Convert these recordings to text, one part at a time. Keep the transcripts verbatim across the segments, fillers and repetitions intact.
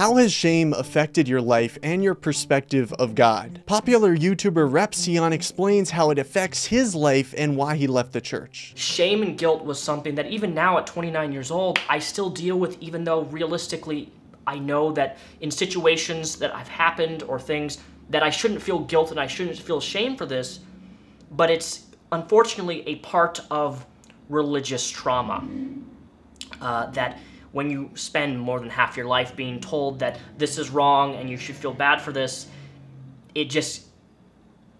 How has shame affected your life and your perspective of God? Popular YouTuber Repsion explains how it affects his life and why he left the church. Shame and guilt was something that even now at twenty-nine years old, I still deal with, even though realistically, I know that in situations that I've happened or things that I shouldn't feel guilt and I shouldn't feel shame for this, but it's unfortunately a part of religious trauma uh, that when you spend more than half your life being told that this is wrong and you should feel bad for this, it just,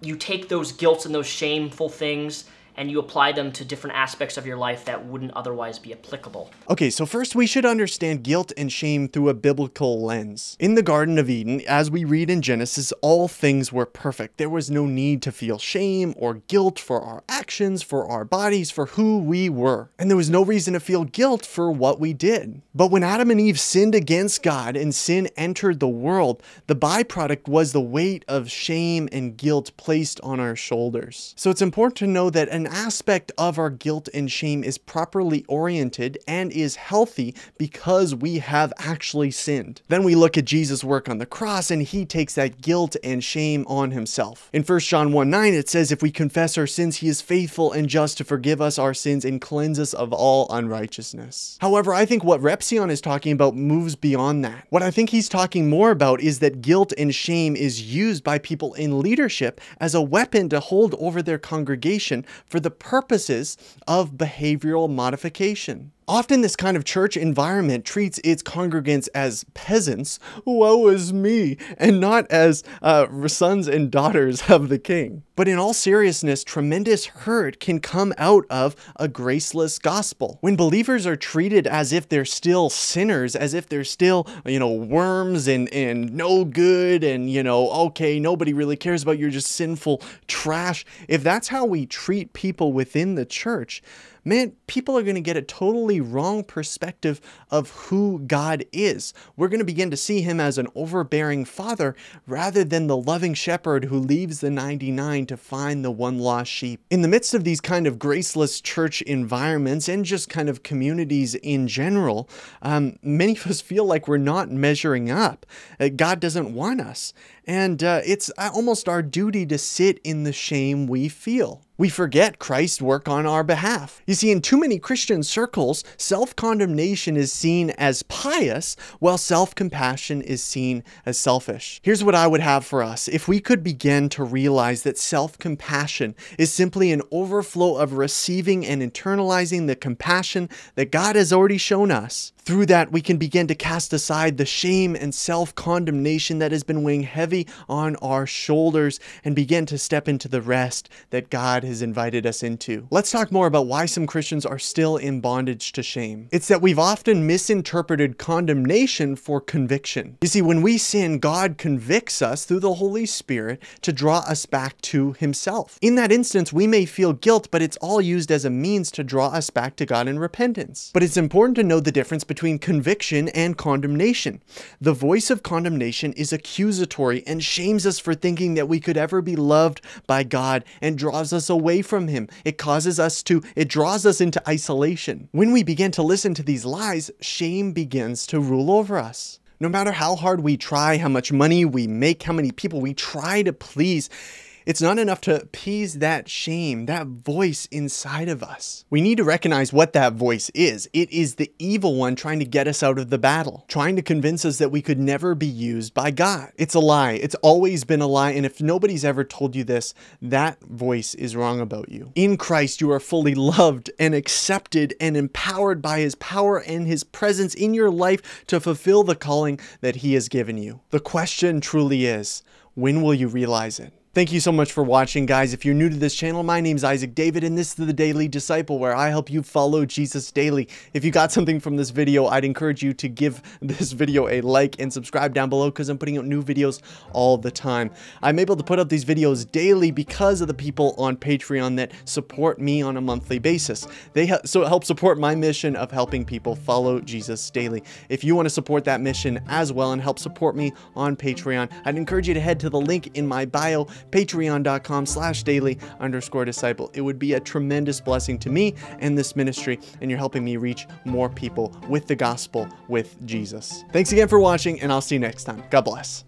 you take those guilts and those shameful things and you apply them to different aspects of your life that wouldn't otherwise be applicable. Okay, so first we should understand guilt and shame through a biblical lens. In the Garden of Eden, as we read in Genesis, all things were perfect. There was no need to feel shame or guilt for our actions, for our bodies, for who we were. And there was no reason to feel guilt for what we did. But when Adam and Eve sinned against God and sin entered the world, the byproduct was the weight of shame and guilt placed on our shoulders. So it's important to know that an aspect of our guilt and shame is properly oriented and is healthy because we have actually sinned. Then we look at Jesus' work on the cross and he takes that guilt and shame on himself. In First John one nine, it says, if we confess our sins, he is faithful and just to forgive us our sins and cleanse us of all unrighteousness. However, I think what Repsion is talking about moves beyond that. What I think he's talking more about is that guilt and shame is used by people in leadership as a weapon to hold over their congregation for the purposes of behavioral modification. Often this kind of church environment treats its congregants as peasants, woe is me, and not as uh, sons and daughters of the king. But in all seriousness, tremendous hurt can come out of a graceless gospel. When believers are treated as if they're still sinners, as if they're still, you know, worms and, and no good and, you know, okay, nobody really cares about you, you're just sinful trash. If that's how we treat people within the church, man, people are going to get a totally wrong perspective of who God is. We're going to begin to see him as an overbearing father rather than the loving shepherd who leaves the ninety-nine to find the one lost sheep. In the midst of these kind of graceless church environments and just kind of communities in general, um, many of us feel like we're not measuring up. Uh, God doesn't want us. And uh, it's almost our duty to sit in the shame we feel. We forget Christ's work on our behalf. You see, in too many Christian circles, self-condemnation is seen as pious, while self-compassion is seen as selfish. Here's what I would have for us. If we could begin to realize that self-compassion is simply an overflow of receiving and internalizing the compassion that God has already shown us, through that, we can begin to cast aside the shame and self-condemnation that has been weighing heavy on our shoulders and begin to step into the rest that God has invited us into. Let's talk more about why some Christians are still in bondage to shame. It's that we've often misinterpreted condemnation for conviction. You see, when we sin, God convicts us through the Holy Spirit to draw us back to himself. In that instance, we may feel guilt, but it's all used as a means to draw us back to God in repentance. But it's important to know the difference between conviction and condemnation. The voice of condemnation is accusatory and shames us for thinking that we could ever be loved by God and draws us away from him. It causes us to, it draws us into isolation. When we begin to listen to these lies, shame begins to rule over us. No matter how hard we try, how much money we make, how many people we try to please, it's not enough to appease that shame, that voice inside of us. We need to recognize what that voice is. It is the evil one trying to get us out of the battle, trying to convince us that we could never be used by God. It's a lie. It's always been a lie. And if nobody's ever told you this, that voice is wrong about you. In Christ, you are fully loved and accepted and empowered by his power and his presence in your life to fulfill the calling that he has given you. The question truly is, when will you realize it? Thank you so much for watching, guys. If you're new to this channel, my name's Isaac David, and this is the Daily Disciple, where I help you follow Jesus daily. If you got something from this video, I'd encourage you to give this video a like and subscribe down below because I'm putting out new videos all the time. I'm able to put out these videos daily because of the people on Patreon that support me on a monthly basis. They so help support my mission of helping people follow Jesus daily. If you want to support that mission as well and help support me on Patreon, I'd encourage you to head to the link in my bio patreon.com slash daily underscore disciple. It would be a tremendous blessing to me and this ministry, and you're helping me reach more people with the gospel, with Jesus. Thanks again for watching, and I'll see you next time. God bless.